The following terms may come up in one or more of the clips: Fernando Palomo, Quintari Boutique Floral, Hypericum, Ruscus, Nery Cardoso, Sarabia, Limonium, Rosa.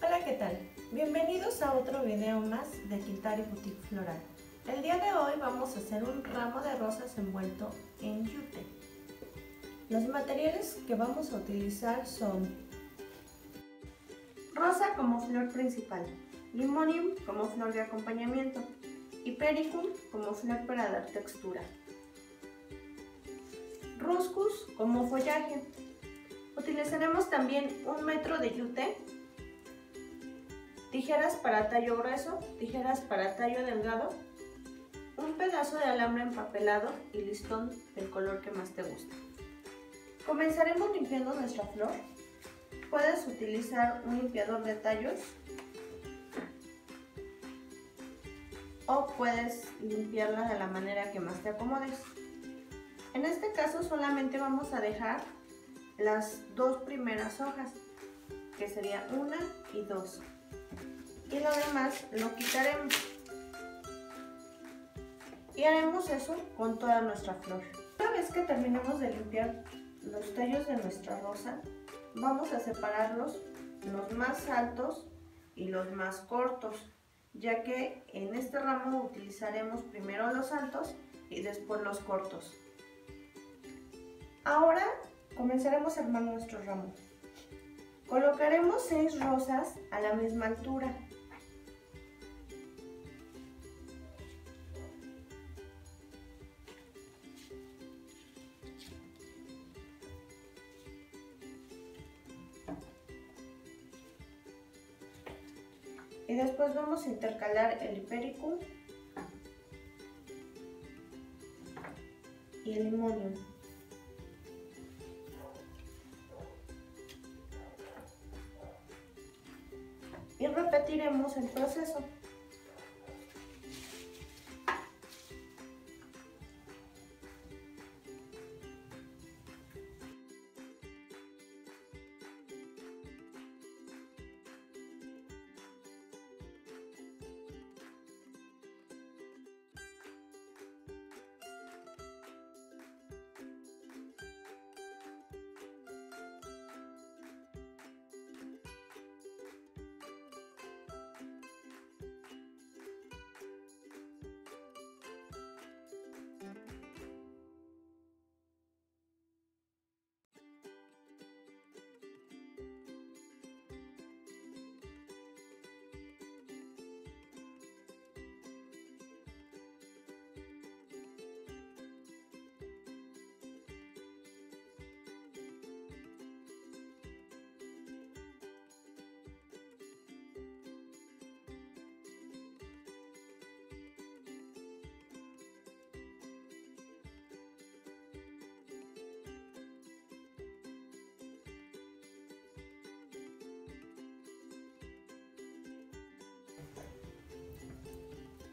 Hola, ¿qué tal? Bienvenidos a otro video más de Quintari Boutique Floral. El día de hoy vamos a hacer un ramo de rosas envuelto en yute. Los materiales que vamos a utilizar son rosa como flor principal, limonium como flor de acompañamiento, hypericum como flor para dar textura, ruscus como follaje. Utilizaremos también 1 metro de yute, tijeras para tallo grueso, tijeras para tallo delgado, un pedazo de alambre empapelado y listón del color que más te guste. Comenzaremos limpiando nuestra flor. Puedes utilizar un limpiador de tallos o puedes limpiarla de la manera que más te acomodes. En este caso solamente vamos a dejar las 2 primeras hojas, que sería 1 y 2. Y lo demás lo quitaremos. Y haremos eso con toda nuestra flor. Una vez que terminemos de limpiar los tallos de nuestra rosa, vamos a separarlos, los más altos y los más cortos, ya que en este ramo utilizaremos primero los altos y después los cortos. Ahora comenzaremos a armar nuestro ramo. Colocaremos 6 rosas a la misma altura. Y después vamos a intercalar el hypericum y el limonium. Y repetiremos el proceso.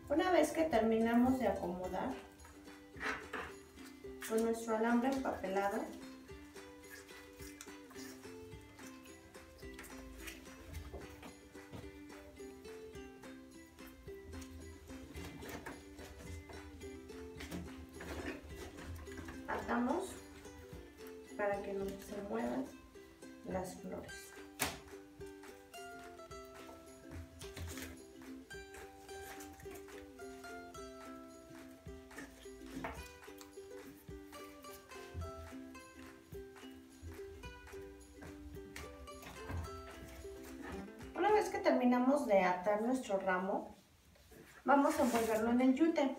Una vez que terminamos de acomodar con nuestro alambre empapelado, atamos para que no se muevan las flores. Que terminamos de atar nuestro ramo, vamos a envolverlo en el yute.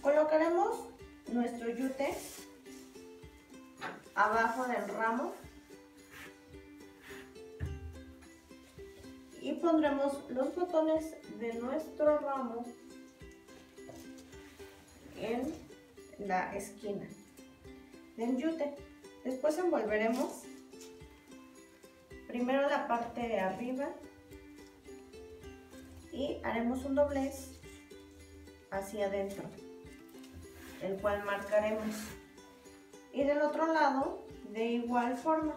Colocaremos nuestro yute abajo del ramo y pondremos los botones de nuestro ramo en la esquina del yute. Después envolveremos primero la parte de arriba y haremos un doblez hacia adentro, el cual marcaremos. Y del otro lado, de igual forma,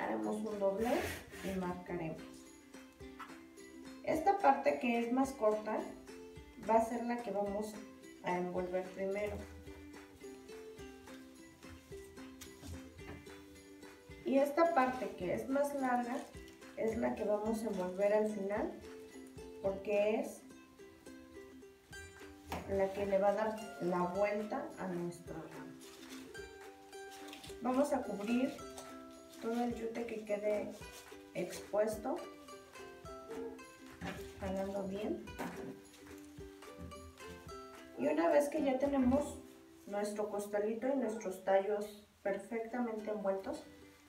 haremos un doblez y marcaremos. Esta parte que es más corta va a ser la que vamos a envolver primero. Y esta parte que es más larga es la que vamos a envolver al final, porque es la que le va a dar la vuelta a nuestro ramo. Vamos a cubrir todo el yute que quede expuesto, jalando bien. Y una vez que ya tenemos nuestro costalito y nuestros tallos perfectamente envueltos,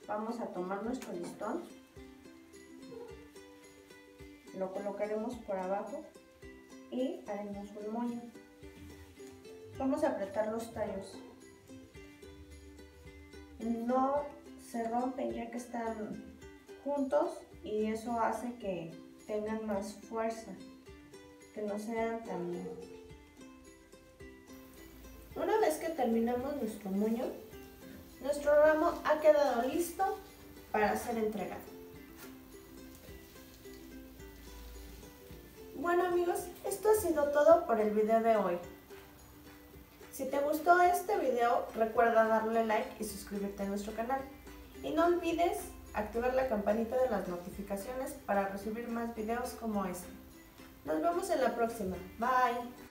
vamos a tomar nuestro listón, lo colocaremos por abajo y haremos un moño. Vamos a apretar los tallos. No se rompen ya que están juntos y eso hace que tengan más fuerza, que no sean tan... Una vez que terminamos nuestro moño, nuestro ramo ha quedado listo para ser entregado. Bueno amigos, esto ha sido todo por el video de hoy. Si te gustó este video, recuerda darle like y suscribirte a nuestro canal. Y no olvides activar la campanita de las notificaciones para recibir más videos como este. Nos vemos en la próxima. Bye.